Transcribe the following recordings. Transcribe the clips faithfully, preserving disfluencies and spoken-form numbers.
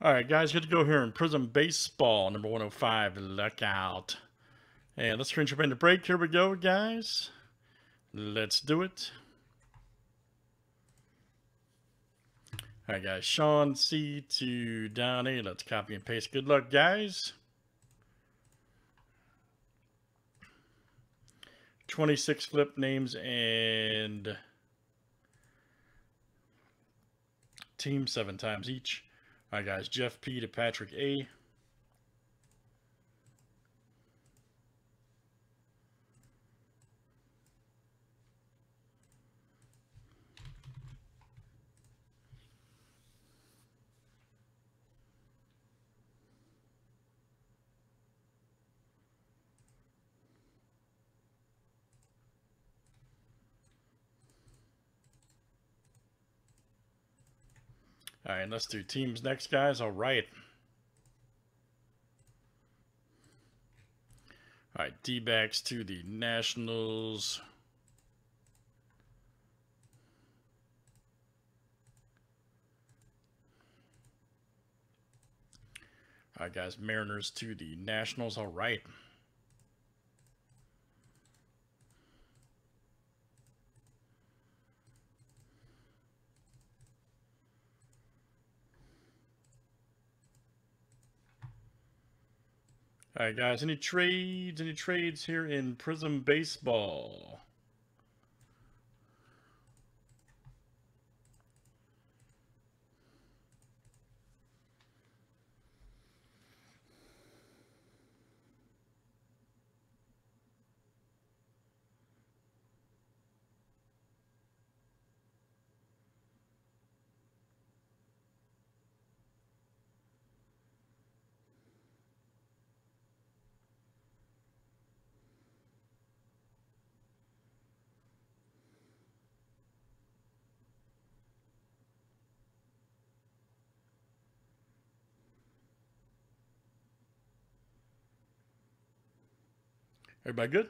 All right, guys, good to go here in Prizm Baseball, number one oh five, look out. And let's screen in the break. Here we go, guys. Let's do it. All right, guys, Sean C to Donnie. Let's copy and paste. Good luck, guys. twenty-six flip names and team seven times each. All right, guys. Jeff P to Patrick A. All right, let's do teams next, guys. All right. All right, D-backs to the Nationals. All right, guys, Mariners to the Nationals. All right. All right, guys, any trades, any trades here in Prizm Baseball? Everybody good?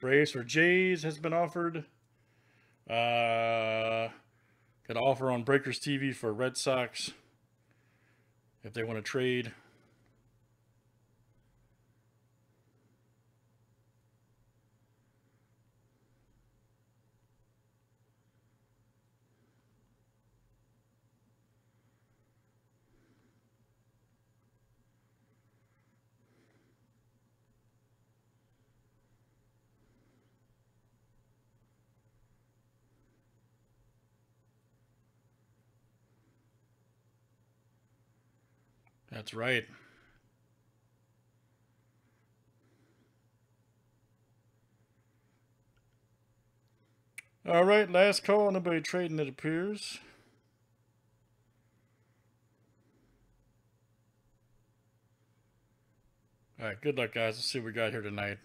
Braves or Jays has been offered. Uh, got an offer on Breakers T V for Red Sox if they want to trade. That's right. All right, last call. Nobody trading, it appears. All right, good luck, guys. Let's see what we got here tonight.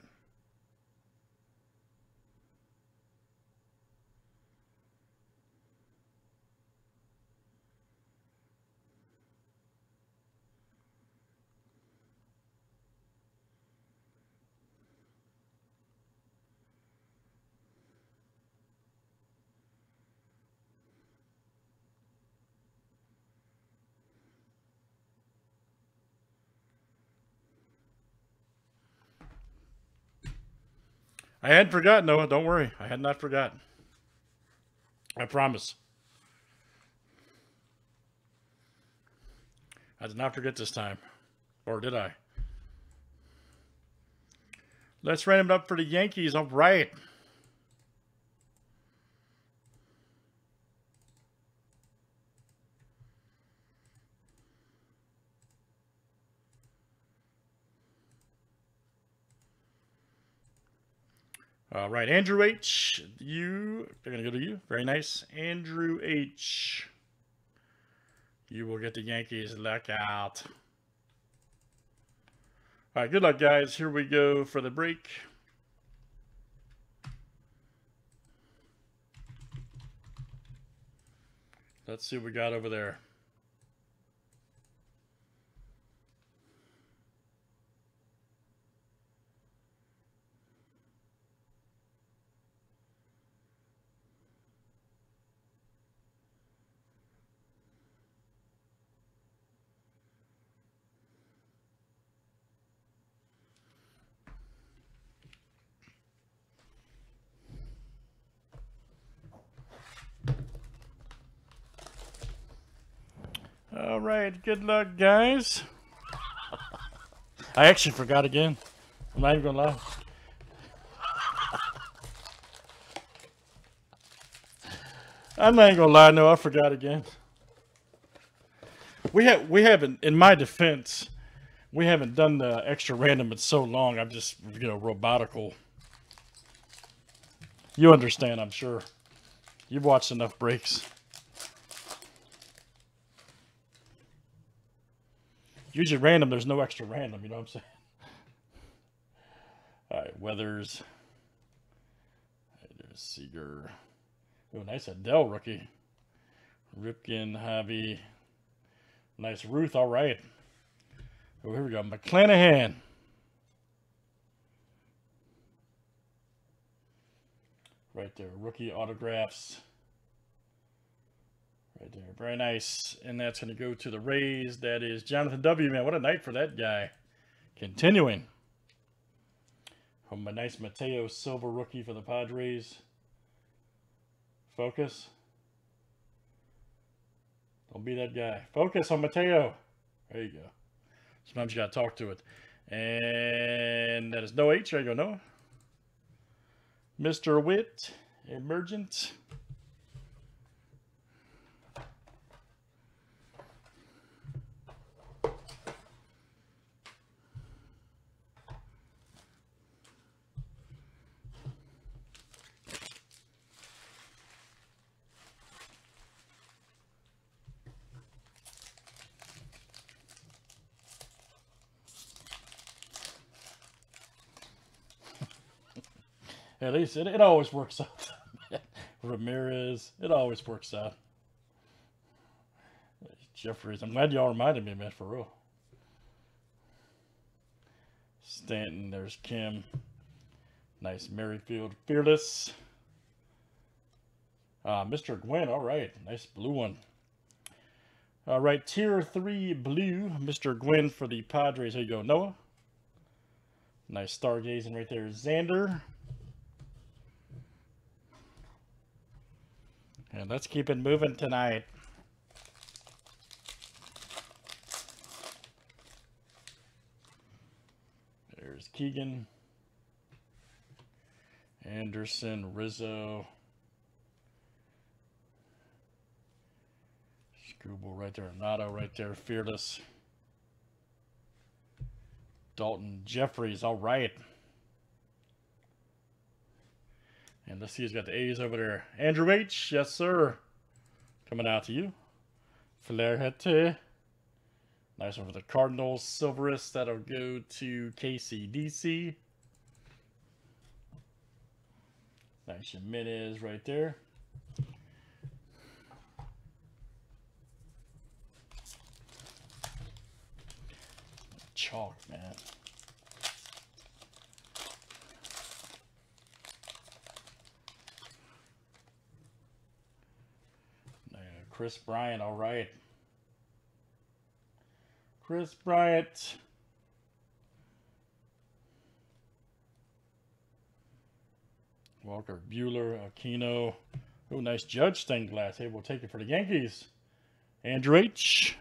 I hadn't forgotten, Noah. Don't worry. I had not forgotten. I promise. I did not forget this time. Or did I? Let's random it up for the Yankees. All right. All right, Andrew H. You, they're going to go to you. Very nice. Andrew H. You will get the Yankees. Luck out. All right, good luck, guys. Here we go for the break. Let's see what we got over there. right, good luck, guys. I actually forgot again. I'm not even gonna lie. I'm not even gonna lie. No, I forgot again. We have we haven't. In my defense, we haven't done the extra random in so long. I'm just you know robotical. You understand, I'm sure. You've watched enough breaks. Usually random, there's no extra random, you know what I'm saying? All right, Weathers. All right, there's Seager. Oh, nice Adele rookie. Ripken, Javi. Nice Ruth, all right. Oh, here we go, McClanahan. Right there, rookie autographs. Right there, very nice. And that's going to go to the Rays. That is Jonathan W. Man, what a night for that guy. Continuing. From a nice Mateo Silva rookie for the Padres. Focus. Don't be that guy. Focus on Mateo. There you go. Sometimes you got to talk to it. And that is Noah H. There you go, Noah. Mister Witt, Emergent. At least it, it always works out. Ramirez, it always works out. Jeffries, I'm glad y'all reminded me, man, for real. Stanton, there's Kim. Nice Merrifield, Fearless. Uh, Mister Gwen, all right, nice blue one. All right, tier three blue, Mister Gwen for the Padres. There you go, Noah. Nice stargazing right there, Xander. And let's keep it moving tonight. There's Keegan. Anderson, Rizzo. Scooble right there. Nato right there. Fearless. Dalton Jeffries. All right. And let's see who's got the A's over there. Andrew H. Yes, sir. Coming out to you. Flaherty. Nice one for the Cardinals. Silveris. That'll go to K C D C. Nice Jimenez right there. Chalk, man. Chris Bryant, all right. Chris Bryant. Walker Buehler, Aquino. Oh, nice Judge stained glass. Hey, we'll take it for the Yankees. Andrew H.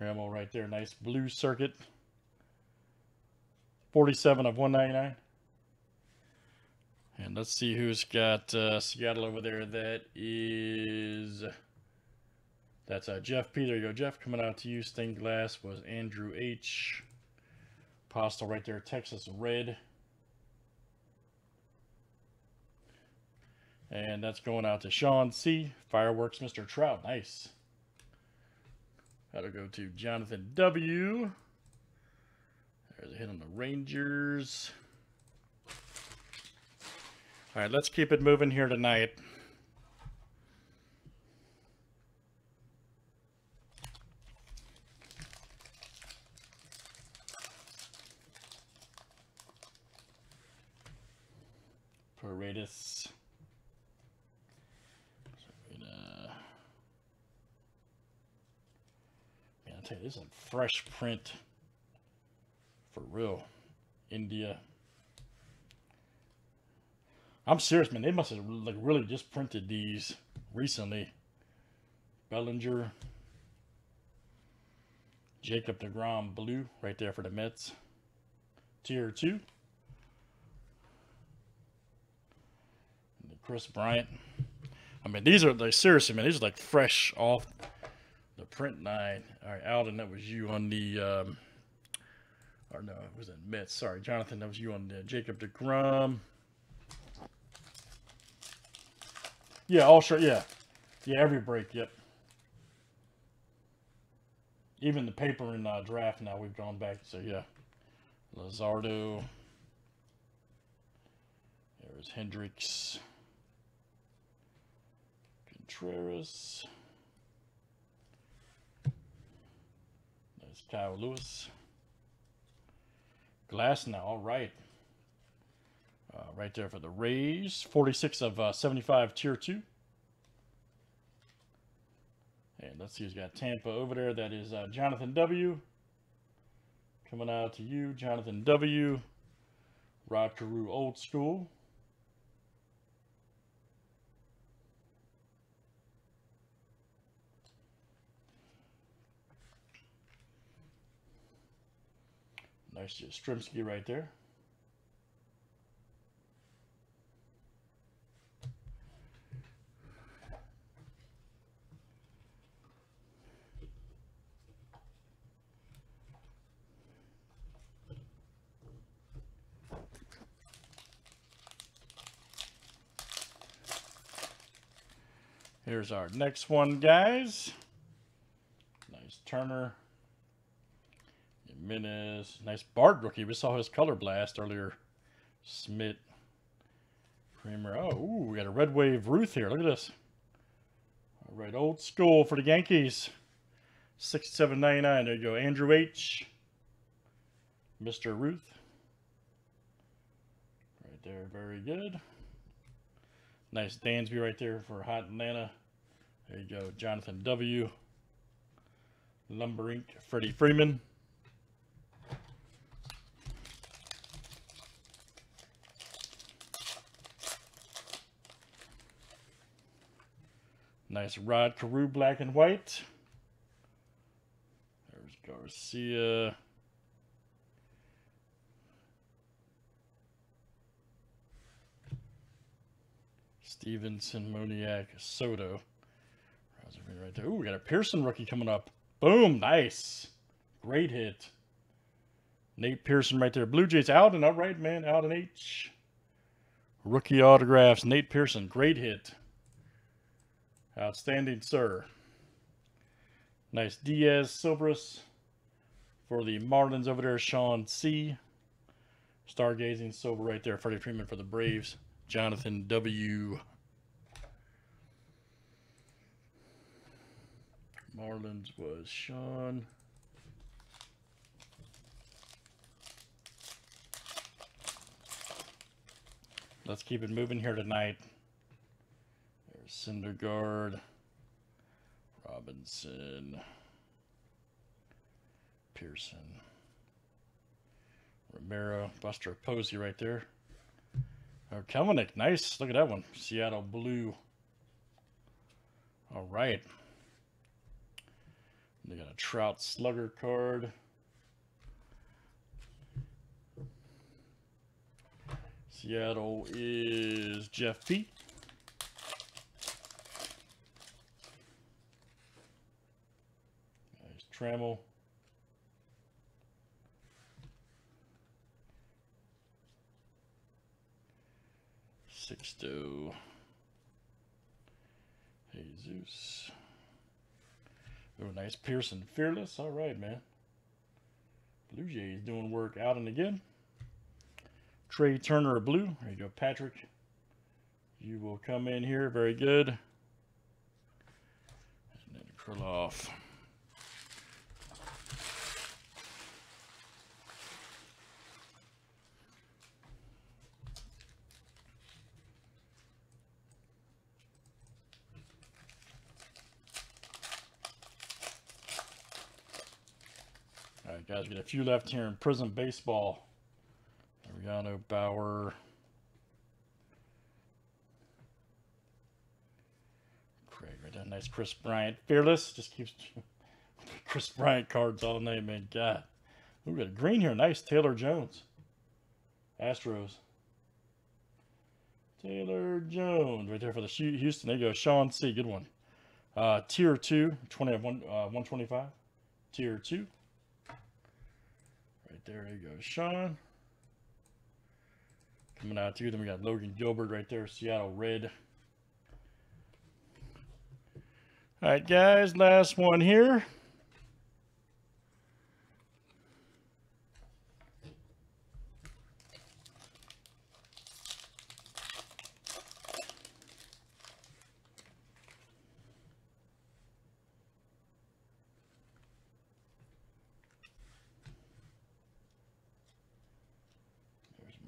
Trammel right there. Nice blue circuit. forty-seven of one ninety-nine. And let's see who's got uh, Seattle over there. That is, that's uh, Jeff P. There you go, Jeff. Coming out to you. Stained glass was Andrew H. Postle right there, Texas Red. And that's going out to Sean C. Fireworks, Mister Trout. Nice. That'll go to Jonathan W. There's a hit on the Rangers. All right, let's keep it moving here tonight. Paredes. Man, I'll tell you, this is a fresh print. For real. India. I'm serious, man. They must have like really just printed these recently. Bellinger. Jacob DeGrom blue right there for the Mets. Tier two. Chris Bryant. I mean, these are like, seriously, man, these are like fresh off the print line. All right, Alden, that was you on the, um, or no, it wasn't Mets. Sorry, Jonathan, that was you on the Jacob DeGrom. Yeah, all sure, yeah. Yeah, every break, yep. Even the paper in uh, draft now we've drawn back, so yeah. Luzardo. There's Hendricks. Contreras. There's Kyle Lewis. Glasnow, all right. Uh, right there for the Rays. forty-six of seventy-five tier two. And let's see who's got Tampa over there. That is uh, Jonathan W. Coming out to you, Jonathan W. Rob Carew, old school. Nice Yastrzemski right there. Here's our next one, guys. Nice Turner. Jimenez. Nice Bard rookie. We saw his color blast earlier. Smith. Kramer. Oh, ooh, we got a Red Wave Ruth here. Look at this. All right, old school for the Yankees. sixty-seven ninety-nine. There you go. Andrew H. Mister Ruth. Right there. Very good. Nice Dansby right there for Hot Atlanta. There you go. Jonathan W. Lumber Incorporated. Freddie Freeman. Nice Rod Carew, black and white. There's Garcia. Stevenson, Moniak, Soto. Right there. Ooh, we got a Pearson rookie coming up. Boom, nice. Great hit. Nate Pearson right there. Blue Jays, Alden, all right, man. Alden H. Rookie autographs, Nate Pearson. Great hit. Outstanding, sir. Nice Diaz, Silveras. For the Marlins over there, Sean C. Stargazing, silver right there. Freddie Freeman for the Braves. Jonathan W. Marlins was Sean. Let's keep it moving here tonight. There's Syndergaard, Robinson, Pearson, Romero, Buster Posey right there. Oh, Kellenick, nice. Look at that one. Seattle blue. All right. They got a Trout slugger card. Seattle is Jeff P. Nice Trammel. Sixto. Jesus. Oh, nice Pearson. Fearless. All right, man. Blue Jays doing work out and again. Trey Turner, blue. There you go, Patrick. You will come in here. Very good. And then Krylov. Guys, we got a few left here in Prizm Baseball. Arellano, Bauer. Craig, right there. Nice That's Chris Bryant. Fearless just keeps Chris Bryant cards all night, man. God. Ooh, we got a green here. Nice. Taylor Jones. Astros. Taylor Jones. Right there for the Houston. There you go. Sean C. Good one. Uh, tier two. twenty of one, uh, one twenty-five. Tier two. Right there. There you go. Sean. Coming out to you. Then we got Logan Gilbert right there. Seattle Red. All right, guys. Last one here.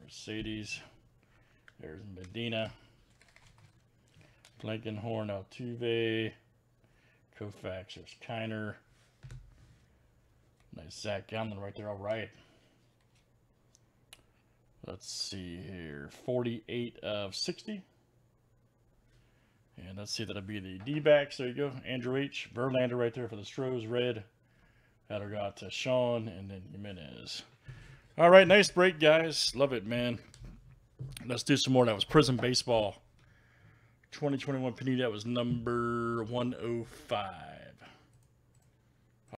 Mercedes, there's Medina, Blankenhorn, Altuve, Koufax, there's Kiner, nice Zach Gallman right there, all right. Let's see here, forty-eight of sixty, and let's see, that'll be the D-backs, there you go, Andrew H, Verlander right there for the Stros, red, that'll go out to Sean, and then Jimenez. All right, nice break, guys. Love it, man. Let's do some more. That was Prizm Baseball twenty twenty-one Panini. That was number one oh five.